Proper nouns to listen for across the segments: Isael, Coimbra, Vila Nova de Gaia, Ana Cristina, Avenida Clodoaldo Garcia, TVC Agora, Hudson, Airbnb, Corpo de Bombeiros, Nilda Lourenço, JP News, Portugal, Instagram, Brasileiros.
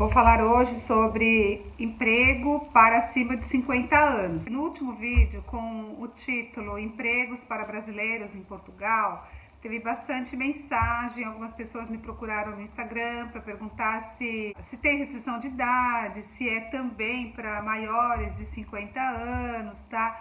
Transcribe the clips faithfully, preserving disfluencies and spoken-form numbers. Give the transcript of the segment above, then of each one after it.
Vou falar hoje sobre emprego para acima de cinquenta anos. No último vídeo, com o título Empregos para Brasileiros em Portugal, teve bastante mensagem, algumas pessoas me procuraram no Instagram para perguntar se, se tem restrição de idade, se é também para maiores de cinquenta anos, tá?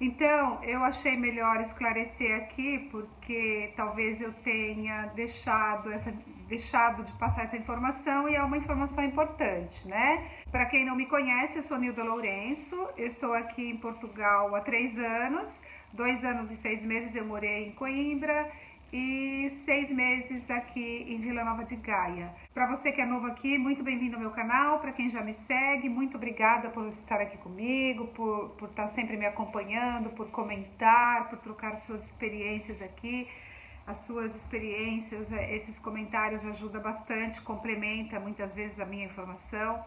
Então, eu achei melhor esclarecer aqui, porque talvez eu tenha deixado, essa, deixado de passar essa informação, e é uma informação importante, né? Para quem não me conhece, eu sou Nilda Lourenço, eu estou aqui em Portugal há três anos, dois anos e seis meses eu morei em Coimbra, e seis meses aqui em Vila Nova de Gaia. Para você que é novo aqui, muito bem-vindo ao meu canal. Para quem já me segue, muito obrigada por estar aqui comigo, por, por estar sempre me acompanhando, por comentar, por trocar suas experiências aqui. As suas experiências, esses comentários ajudam bastante, complementa muitas vezes a minha informação.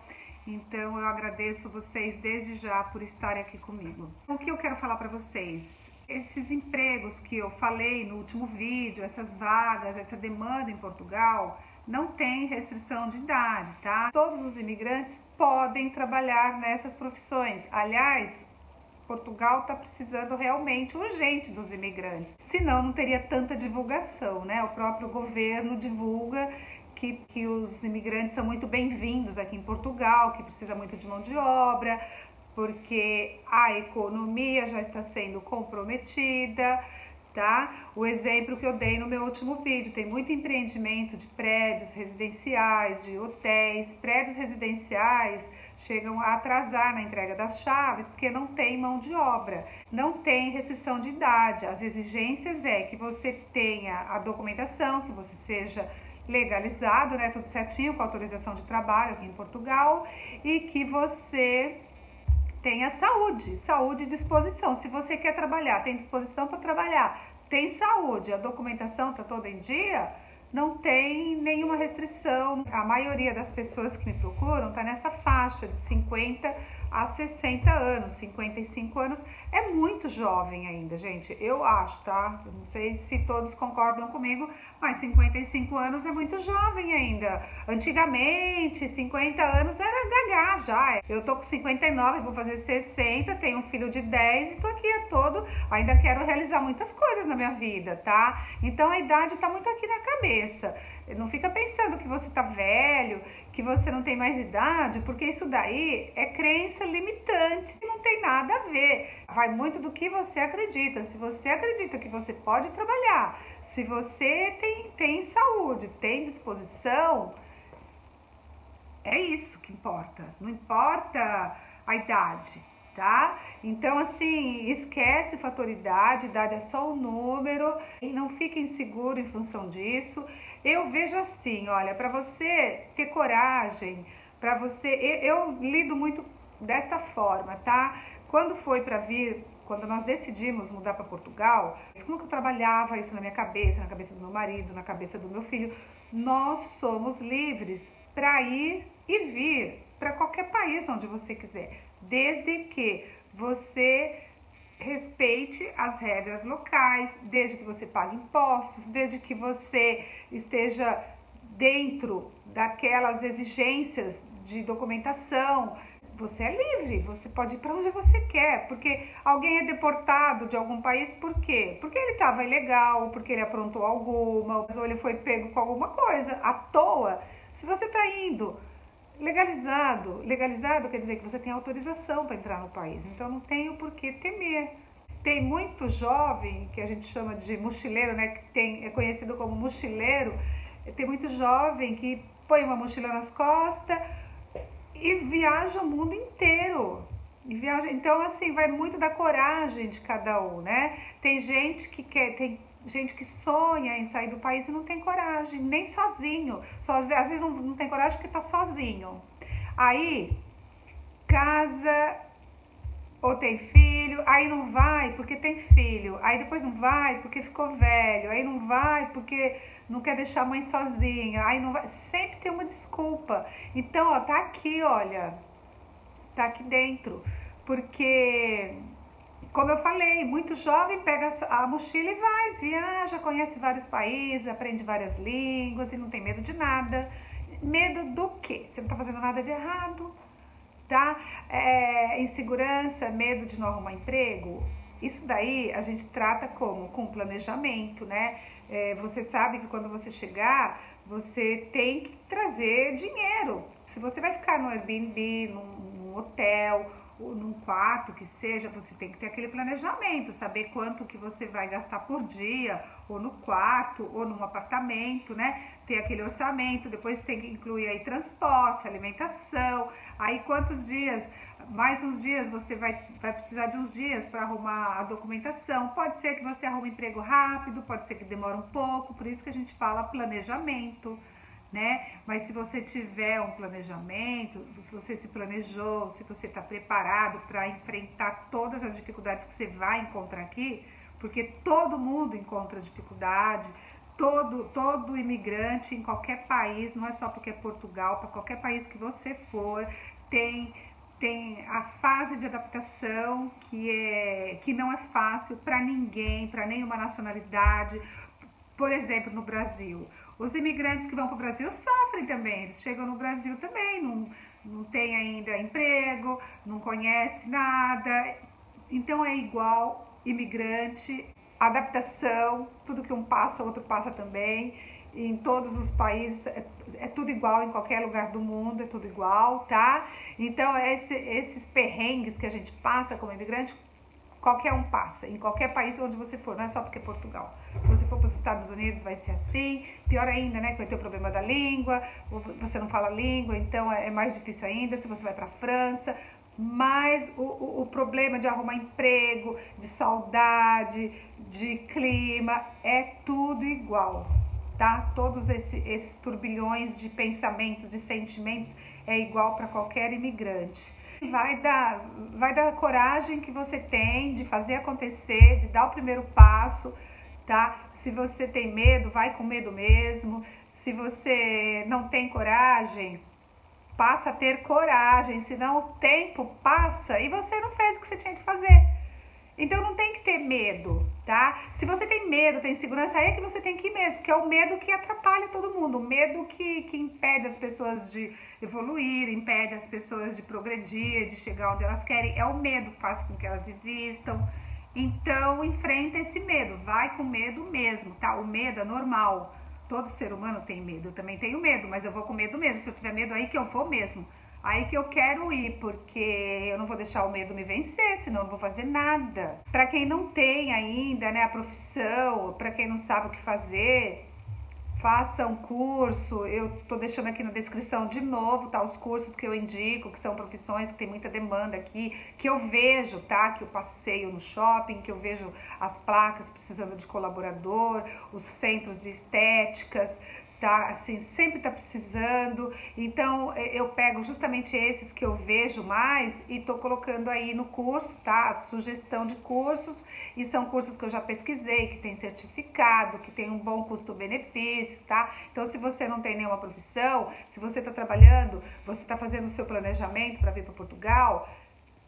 Então eu agradeço vocês desde já por estarem aqui comigo. O que eu quero falar para vocês? Esses empregos que eu falei no último vídeo, essas vagas, essa demanda em Portugal, não tem restrição de idade, tá? Todos os imigrantes podem trabalhar nessas profissões. Aliás, Portugal está precisando realmente urgente dos imigrantes, senão não teria tanta divulgação, né? O próprio governo divulga que, que os imigrantes são muito bem-vindos aqui em Portugal, que precisa muito de mão de obra, porque a economia já está sendo comprometida, tá? O exemplo que eu dei no meu último vídeo, tem muito empreendimento de prédios residenciais, de hotéis, prédios residenciais chegam a atrasar na entrega das chaves porque não tem mão de obra, não tem restrição de idade, as exigências é que você tenha a documentação, que você seja legalizado, né, tudo certinho, com autorização de trabalho aqui em Portugal e que você tenha saúde, saúde e disposição. Se você quer trabalhar, tem disposição para trabalhar, tem saúde, a documentação está toda em dia, não tem nenhuma restrição. A maioria das pessoas que me procuram está nessa faixa de cinquenta a sessenta anos, cinquenta e cinco anos. É muito jovem ainda, gente, eu acho, tá? Eu não sei se todos concordam comigo, mas cinquenta e cinco anos é muito jovem ainda. Antigamente, cinquenta anos era gaga já. Eu tô com cinquenta e nove, vou fazer sessenta, tenho um filho de dez e tô aqui a todo. Ainda quero realizar muitas coisas na minha vida, tá? Então a idade tá muito aqui na cabeça. Não fica pensando que você tá velho, que você não tem mais idade, porque isso daí é crença limitante, não tem nada a ver. Vai muito do que você acredita. Se você acredita que você pode trabalhar, se você tem, tem saúde, tem disposição, é isso que importa. Não importa a idade, tá? Então, assim, esquece o fator idade, idade é só um número, e não fique inseguro em função disso. Eu vejo assim, olha, para você ter coragem, para você... Eu, eu lido muito desta forma, tá? Quando foi para vir, quando nós decidimos mudar para Portugal, como que eu trabalhava isso na minha cabeça, na cabeça do meu marido, na cabeça do meu filho? Nós somos livres para ir e vir para qualquer país onde você quiser, desde que você respeite as regras locais, desde que você pague impostos, desde que você esteja dentro daquelas exigências de documentação. Você é livre, você pode ir para onde você quer, porque alguém é deportado de algum país, por quê? Porque ele estava ilegal, porque ele aprontou alguma, ou ele foi pego com alguma coisa à toa. Se você está indo legalizado, legalizado quer dizer que você tem autorização para entrar no país, então não tem o porquê temer. Tem muito jovem, que a gente chama de mochileiro, né, que tem, é conhecido como mochileiro, tem muito jovem que põe uma mochila nas costas e viaja o mundo inteiro. E viaja, então, assim, vai muito da coragem de cada um, né? Tem gente que quer... Tem, gente que sonha em sair do país e não tem coragem, nem sozinho. sozinho às vezes não, não tem coragem porque tá sozinho. Aí, casa ou tem filho, aí não vai porque tem filho. Aí depois não vai porque ficou velho. Aí não vai porque não quer deixar a mãe sozinha. Aí não vai... Sempre tem uma desculpa. Então, ó, tá aqui, olha. Tá aqui dentro. Porque... Como eu falei, muito jovem pega a mochila e vai, viaja, conhece vários países, aprende várias línguas e não tem medo de nada. Medo do quê? Você não tá fazendo nada de errado, tá? É, insegurança, medo de não arrumar emprego. Isso daí a gente trata como? Com planejamento, né? É, você sabe que quando você chegar, você tem que trazer dinheiro. Se você vai ficar no Airbnb, num, num hotel, ou num quarto, que seja, você tem que ter aquele planejamento, saber quanto que você vai gastar por dia, ou no quarto, ou num apartamento, né? Ter aquele orçamento, depois tem que incluir aí transporte, alimentação, aí quantos dias, mais uns dias, você vai, vai precisar de uns dias para arrumar a documentação. Pode ser que você arrume emprego rápido, pode ser que demore um pouco, por isso que a gente fala planejamento, né? Mas se você tiver um planejamento, se você se planejou, se você está preparado para enfrentar todas as dificuldades que você vai encontrar aqui, porque todo mundo encontra dificuldade, todo, todo imigrante em qualquer país, não é só porque é Portugal, para qualquer país que você for, tem, tem a fase de adaptação que, é, que não é fácil para ninguém, para nenhuma nacionalidade. Por exemplo, no Brasil, os imigrantes que vão para o Brasil sofrem também, eles chegam no Brasil também, não, não tem ainda emprego, não conhece nada, então é igual imigrante, adaptação, tudo que um passa, outro passa também, em todos os países, é, é tudo igual, em qualquer lugar do mundo é tudo igual, tá? Então esse, esses perrengues que a gente passa como imigrante, qualquer um passa, em qualquer país onde você for, não é só porque é Portugal. Se você for para os Estados Unidos vai ser assim, pior ainda, né, que vai ter o problema da língua, você não fala língua, então é mais difícil ainda. Se você vai para a França, mas o, o, o problema de arrumar emprego, de saudade, de clima, é tudo igual, tá? Todos esse, esses turbilhões de pensamentos, de sentimentos, é igual para qualquer imigrante. Vai dar, vai dar a coragem que você tem de fazer acontecer, de dar o primeiro passo, tá? Se você tem medo, vai com medo mesmo. Se você não tem coragem, passa a ter coragem, senão o tempo passa e você não fez o que você tinha que fazer. Então não tem que ter medo, tá? Se você tem medo, tem insegurança, aí é que você tem que ir mesmo, porque é o medo que atrapalha todo mundo, o medo que, que impede as pessoas de evoluir, impede as pessoas de progredir, de chegar onde elas querem, é o medo que faz com que elas desistam. Então enfrenta esse medo, vai com medo mesmo, tá? O medo é normal, todo ser humano tem medo, eu também tenho medo, mas eu vou com medo mesmo, se eu tiver medo aí que eu vou mesmo. Aí que eu quero ir, porque eu não vou deixar o medo me vencer, senão eu não vou fazer nada. Para quem não tem ainda, né, a profissão, para quem não sabe o que fazer, faça um curso. Eu tô deixando aqui na descrição de novo, tá, os cursos que eu indico, que são profissões que tem muita demanda aqui, que eu vejo, tá, que eu passeio no shopping, que eu vejo as placas precisando de colaborador, os centros de estéticas, tá, assim, sempre tá precisando, então eu pego justamente esses que eu vejo mais e tô colocando aí no curso, tá, sugestão de cursos, e são cursos que eu já pesquisei, que tem certificado, que tem um bom custo-benefício, tá, então se você não tem nenhuma profissão, se você tá trabalhando, você tá fazendo o seu planejamento para vir para Portugal,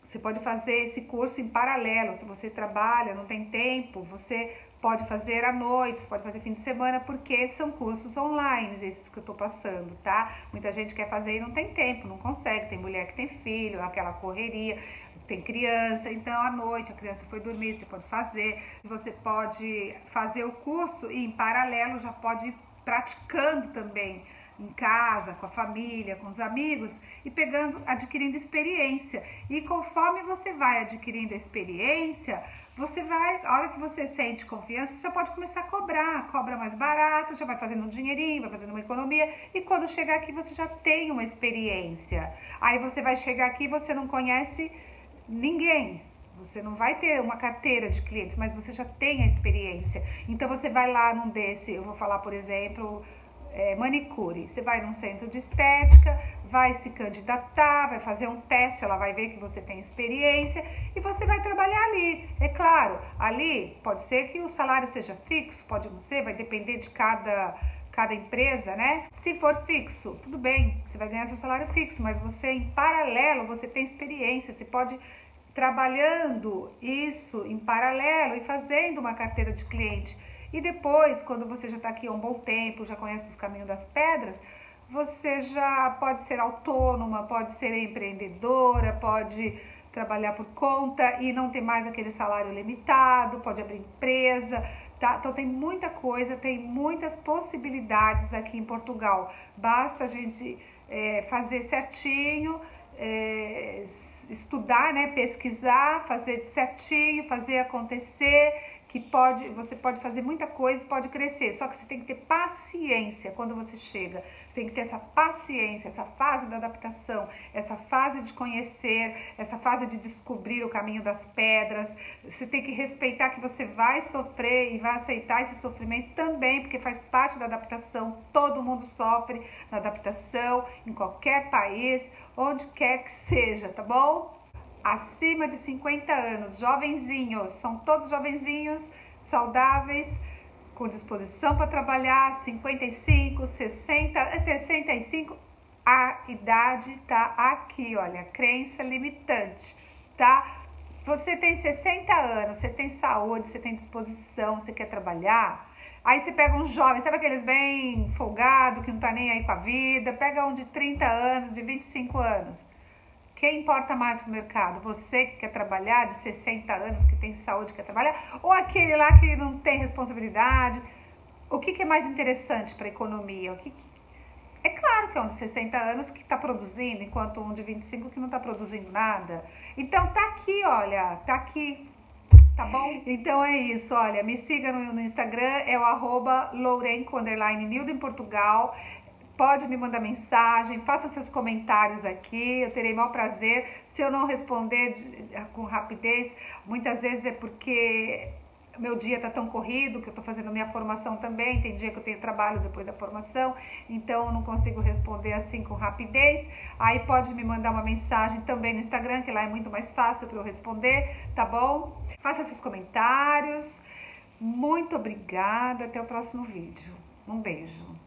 você pode fazer esse curso em paralelo, se você trabalha, não tem tempo, você pode fazer à noite, você pode fazer fim de semana, porque são cursos online esses que eu tô passando, tá? Muita gente quer fazer e não tem tempo, não consegue, tem mulher que tem filho, aquela correria, tem criança, então à noite a criança foi dormir, você pode fazer, você pode fazer o curso e em paralelo já pode ir praticando também, em casa, com a família, com os amigos e pegando, adquirindo experiência. E conforme você vai adquirindo experiência, você vai, a hora que você sente confiança, você já pode começar a cobrar, cobra mais barato, já vai fazendo um dinheirinho, vai fazendo uma economia e quando chegar aqui você já tem uma experiência. Aí você vai chegar aqui e você não conhece ninguém. Você não vai ter uma carteira de clientes, mas você já tem a experiência. Então você vai lá num desse, eu vou falar, por exemplo, É, manicure, você vai num centro de estética, vai se candidatar, vai fazer um teste, ela vai ver que você tem experiência e você vai trabalhar ali. É claro, ali pode ser que o salário seja fixo, pode não ser, vai depender de cada, cada empresa, né? Se for fixo, tudo bem, você vai ganhar seu salário fixo, mas você em paralelo, você tem experiência, você pode trabalhando isso em paralelo e fazendo uma carteira de cliente. E depois, quando você já está aqui há um bom tempo, já conhece os caminhos das pedras, você já pode ser autônoma, pode ser empreendedora, pode trabalhar por conta e não ter mais aquele salário limitado, pode abrir empresa, tá? Então tem muita coisa, tem muitas possibilidades aqui em Portugal. Basta a gente é, fazer certinho, é, estudar, né? Pesquisar, fazer certinho, fazer acontecer, que pode, você pode fazer muita coisa, pode crescer, só que você tem que ter paciência quando você chega, você tem que ter essa paciência, essa fase da adaptação, essa fase de conhecer, essa fase de descobrir o caminho das pedras, você tem que respeitar que você vai sofrer e vai aceitar esse sofrimento também, porque faz parte da adaptação, todo mundo sofre na adaptação, em qualquer país, onde quer que seja, tá bom? Acima de cinquenta anos, jovenzinhos, são todos jovenzinhos, saudáveis, com disposição para trabalhar, cinquenta e cinco, sessenta, sessenta e cinco, a idade tá aqui, olha, crença limitante, tá? Você tem sessenta anos, você tem saúde, você tem disposição, você quer trabalhar, aí você pega um jovem, sabe aqueles bem folgado, que não tá nem aí com a vida, pega um de trinta anos, de vinte e cinco anos. Quem importa mais pro mercado? Você que quer trabalhar, de sessenta anos, que tem saúde, que quer trabalhar, ou aquele lá que não tem responsabilidade? O que, que é mais interessante para a economia? O que... É claro que é um de sessenta anos que está produzindo, enquanto um de vinte e cinco que não está produzindo nada. Então tá aqui, olha, tá aqui, tá bom? Então é isso, olha, me siga no, no Instagram, é o arroba Lourenço, underline, Nilda em Portugal. Pode me mandar mensagem, faça seus comentários aqui, eu terei o maior prazer. Se eu não responder com rapidez, muitas vezes é porque meu dia está tão corrido, que eu estou fazendo minha formação também, tem dia que eu tenho trabalho depois da formação, então eu não consigo responder assim com rapidez. Aí pode me mandar uma mensagem também no Instagram, que lá é muito mais fácil para eu responder, tá bom? Faça seus comentários, muito obrigada, até o próximo vídeo. Um beijo.